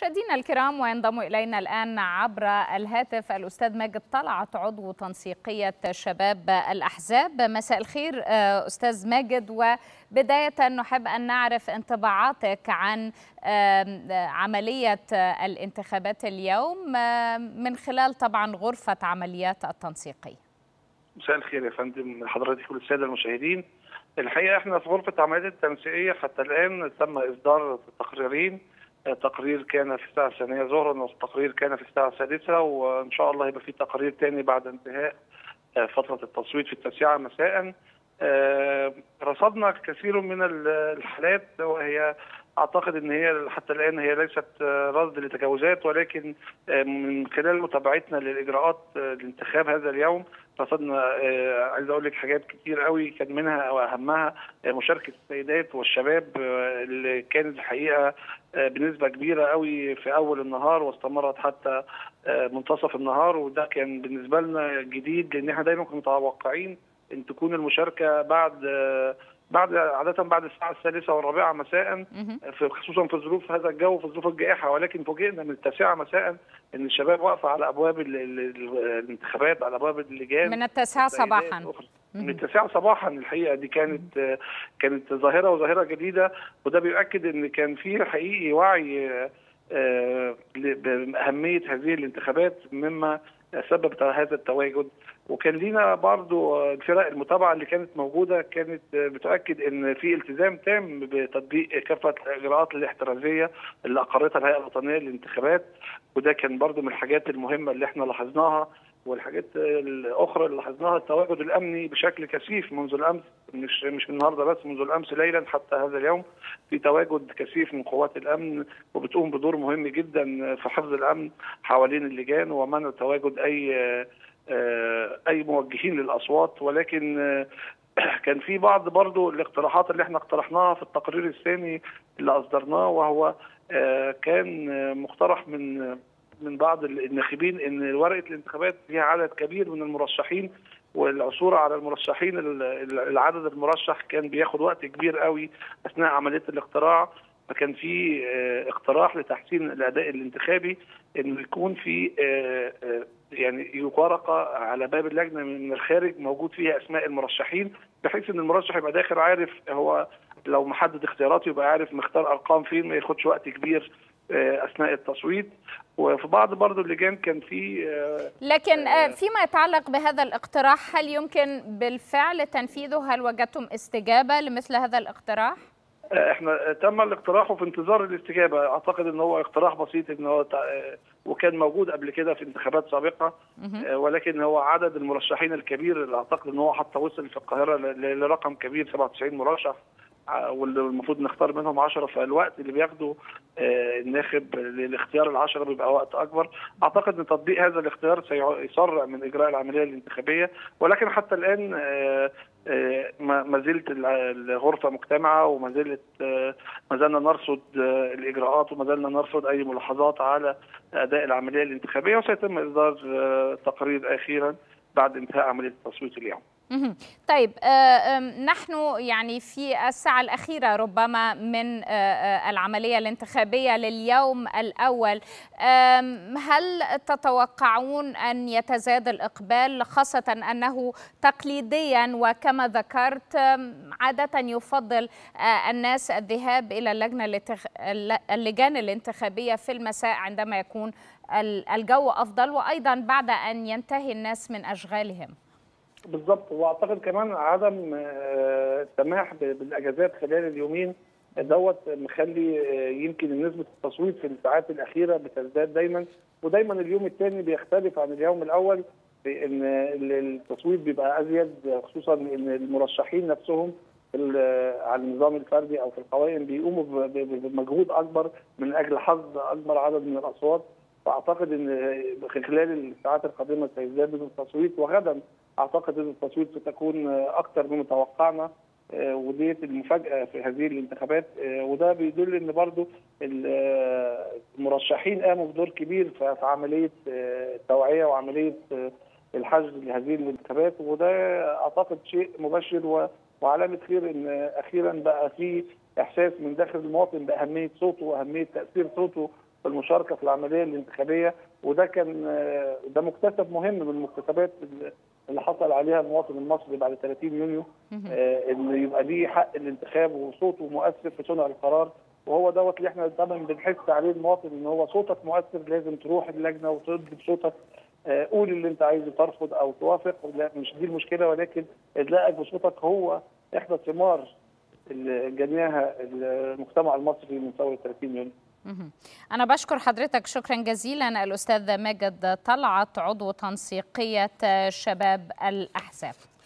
مشاهدينا الكرام، وينضم إلينا الآن عبر الهاتف الأستاذ ماجد طلعت عضو تنسيقية شباب الأحزاب. مساء الخير أستاذ ماجد، وبداية نحب أن نعرف انطباعاتك عن عملية الانتخابات اليوم من خلال طبعا غرفة عمليات التنسيقية. مساء الخير يا فندم، حضرتك والسادة المشاهدين. الحقيقة احنا في غرفة عمليات التنسيقية حتى الآن تم إصدار تقريرين، تقرير كان في الساعة 2 ظهرا وتقرير كان في الساعة 3، وإن شاء الله هيبقى في تقرير تاني بعد انتهاء فترة التصويت في 9 مساء. رصدنا كثير من الحالات، وهي أعتقد أن هي حتى الآن هي ليست رصد لتجاوزات، ولكن من خلال متابعتنا للإجراءات لانتخاب هذا اليوم رصدنا عايز أقول لك حاجات كتير قوي، كان منها وأهمها مشاركة السيدات والشباب اللي كانت الحقيقة بنسبة كبيرة قوي في أول النهار واستمرت حتى منتصف النهار، وده كان بالنسبة لنا جديد لأن احنا دايما كنا متوقعين أن تكون المشاركة بعد عادة بعد الساعة 3 والرابعة مساء، خصوصا في ظروف هذا الجو في ظروف الجائحة، ولكن فوجئنا من 9 مساء أن الشباب واقفة على أبواب الانتخابات، على أبواب اللجان من 9 صباحا. من 9 صباحا الحقيقة دي كانت ظاهرة وظاهرة جديدة، وده بيؤكد أن كان في حقيقي وعي بأهمية هذه الانتخابات مما سبب هذا التواجد. وكان لينا برضو الفرق المتابعه اللي كانت موجوده كانت بتاكد ان في التزام تام بتطبيق كافه الاجراءات الاحترازيه اللي اقرتها الهيئه الوطنيه للانتخابات، وده كان برضو من الحاجات المهمه اللي احنا لاحظناها. والحاجات الاخرى اللي لاحظناها التواجد الامني بشكل كثيف منذ الامس، مش من النهارده بس، منذ الامس ليلا حتى هذا اليوم في تواجد كثيف من قوات الامن، وبتقوم بدور مهم جدا في حفظ الامن حوالين اللجان ومنع تواجد اي موجهين للاصوات. ولكن كان في بعض برضو الاقتراحات اللي احنا اقترحناها في التقرير الثاني اللي اصدرناه، وهو كان مقترح من بعض الناخبين ان ورقه الانتخابات فيها عدد كبير من المرشحين، والعثور على المرشحين العدد المرشح كان بياخد وقت كبير قوي اثناء عمليه الاقتراع. فكان في اقتراح لتحسين الاداء الانتخابي انه يكون في يعني ورقه على باب اللجنه من الخارج موجود فيها اسماء المرشحين، بحيث ان المرشح يبقى داخل عارف هو لو محدد اختياراته يبقى عارف مختار ارقام فين، ما ياخدش وقت كبير اثناء التصويت. وفي بعض برضه اللجان كان في لكن فيما يتعلق بهذا الاقتراح، هل يمكن بالفعل تنفيذه؟ هل وجدتم استجابه لمثل هذا الاقتراح؟ احنا تم الاقتراح وفي انتظار الاستجابه. اعتقد ان هو اقتراح بسيط ان هو وكان موجود قبل كده في انتخابات سابقه، ولكن هو عدد المرشحين الكبير اللي اعتقد ان هو حتى وصل في القاهره لرقم كبير 97 مرشح، واللي المفروض نختار منهم 10، فالوقت اللي بياخده الناخب للاختيار ال10 بيبقى وقت اكبر. اعتقد ان تطبيق هذا الاختيار سيسرع من اجراء العمليه الانتخابيه، ولكن حتى الان ما زلت الغرفه مجتمعه، ما زلنا نرصد الاجراءات، وما زلنا نرصد اي ملاحظات على اداء العمليه الانتخابيه، وسيتم اصدار تقرير اخيرا بعد انتهاء عمليه التصويت اليوم. طيب، نحن يعني في الساعة الأخيرة ربما من العملية الانتخابية لليوم الأول، هل تتوقعون أن يتزايد الإقبال، خاصة أنه تقليديا وكما ذكرت عادة يفضل الناس الذهاب إلى اللجان الانتخابية في المساء عندما يكون الجو أفضل، وأيضا بعد أن ينتهي الناس من أشغالهم؟ بالضبط، واعتقد كمان عدم السماح بالاجازات خلال اليومين دوت مخلي يمكن نسبه التصويت في الساعات الاخيره بتزداد دايما، ودايما اليوم الثاني بيختلف عن اليوم الاول بان التصويت بيبقى ازيد، خصوصا ان المرشحين نفسهم على النظام الفردي او في القوائم بيقوموا بمجهود اكبر من اجل حظ اكبر عدد من الاصوات. فاعتقد ان خلال الساعات القادمه سيزداد التصويت، وغدا اعتقد ان التصويت ستكون اكثر مما توقعنا، ودي المفاجاه في هذه الانتخابات، وده بيدل ان برضو المرشحين قاموا بدور كبير في عمليه التوعيه وعمليه الحشد لهذه الانتخابات، وده اعتقد شيء مبشر وعلامه خير ان اخيرا بقى في احساس من داخل المواطن باهميه صوته واهميه تاثير صوته في المشاركه في العمليه الانتخابيه، وده كان ده مكتسب مهم من المكتسبات اللي حصل عليها المواطن المصري بعد 30 يونيو ان يبقى ليه حق الانتخاب وصوته مؤثر في صنع القرار، وهو دوت اللي احنا دايما بنحس عليه المواطن ان هو صوتك مؤثر، لازم تروح اللجنه وتضرب صوتك، قول اللي انت عايزه، ترفض او توافق مش دي المشكله، ولكن ادلائك بصوتك هو احدى ثمار اللي جناها المجتمع المصري من ثوره 30 يونيو. أنا بشكر حضرتك شكرا جزيلا الأستاذ ماجد طلعت عضو تنسيقيه شباب الأحزاب.